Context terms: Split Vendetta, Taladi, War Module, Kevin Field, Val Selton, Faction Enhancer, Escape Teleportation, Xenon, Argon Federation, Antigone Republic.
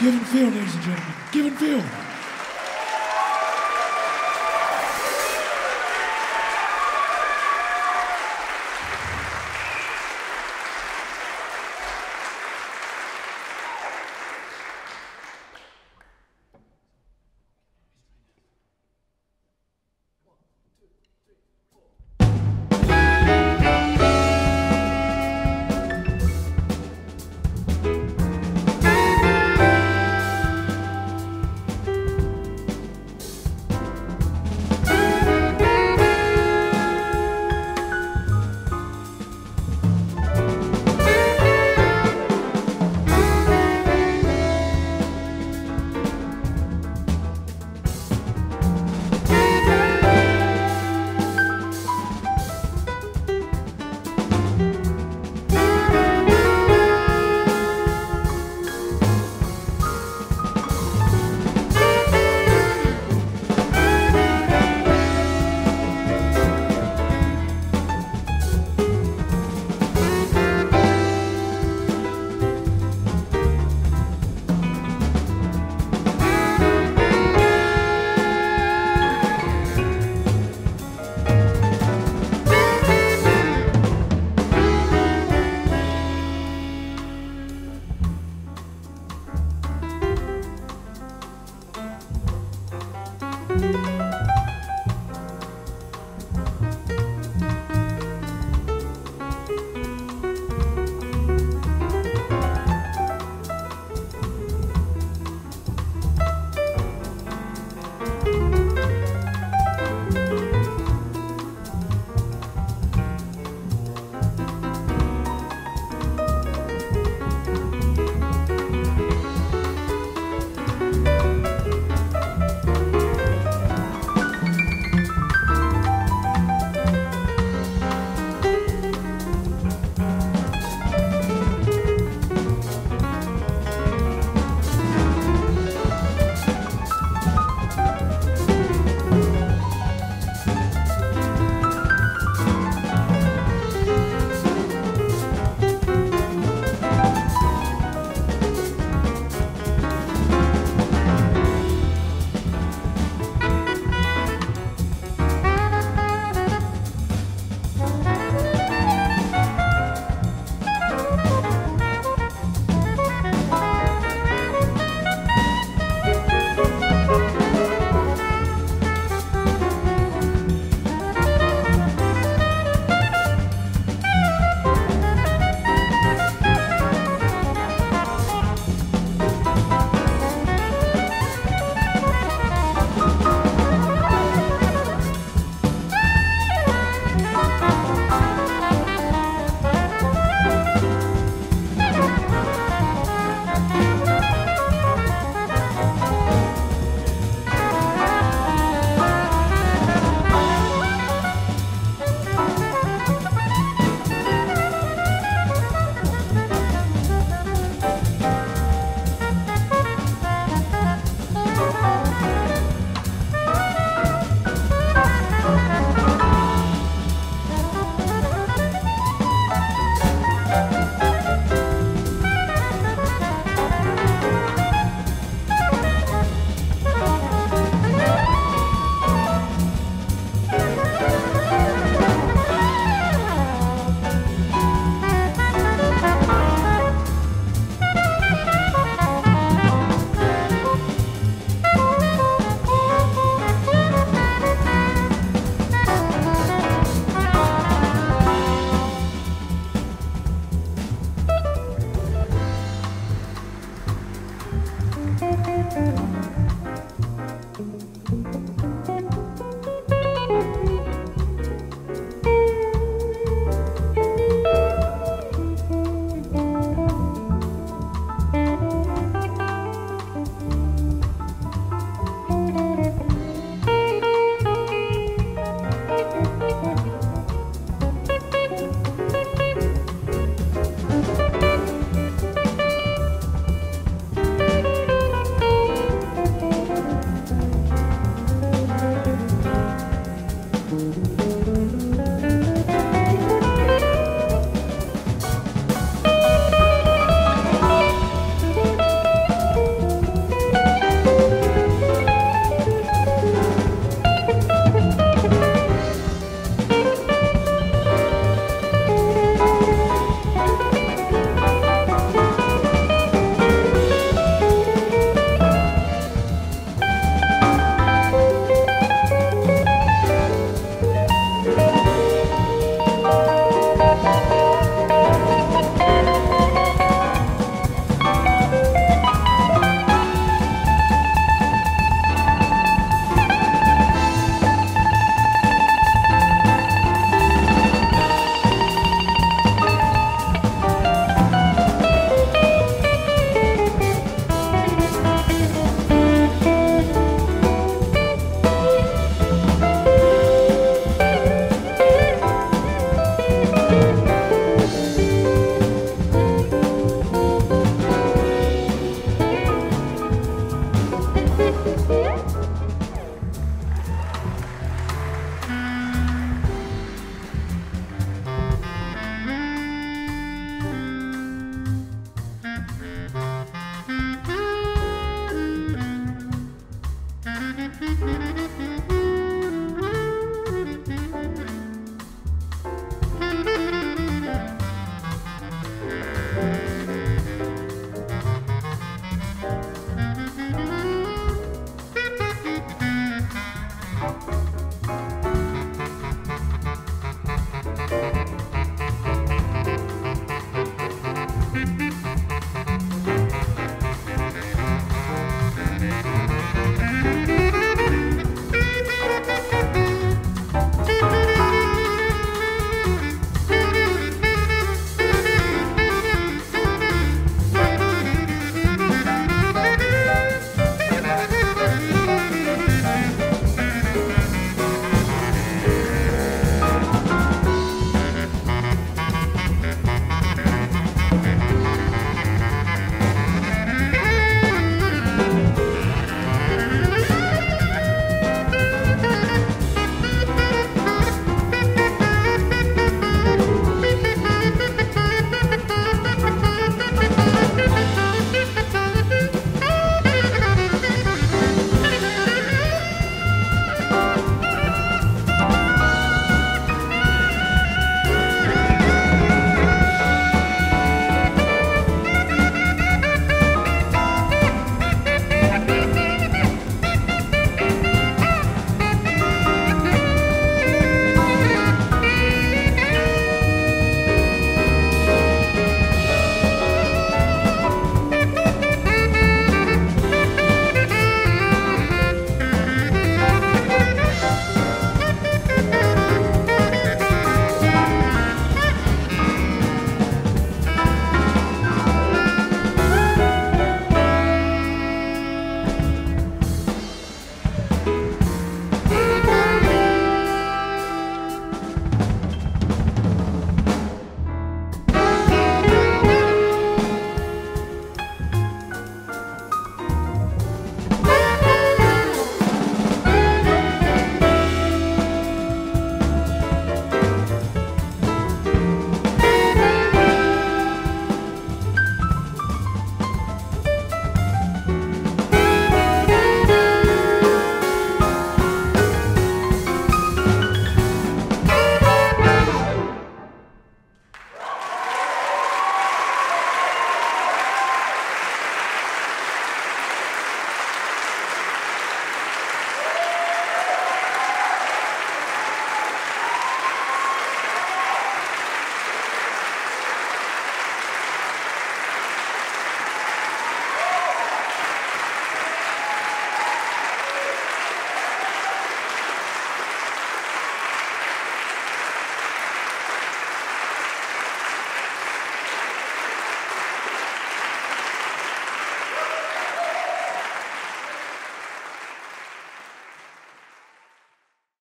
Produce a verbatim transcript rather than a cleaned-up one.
Kevin Field, ladies and gentlemen. Kevin Field. Thank you.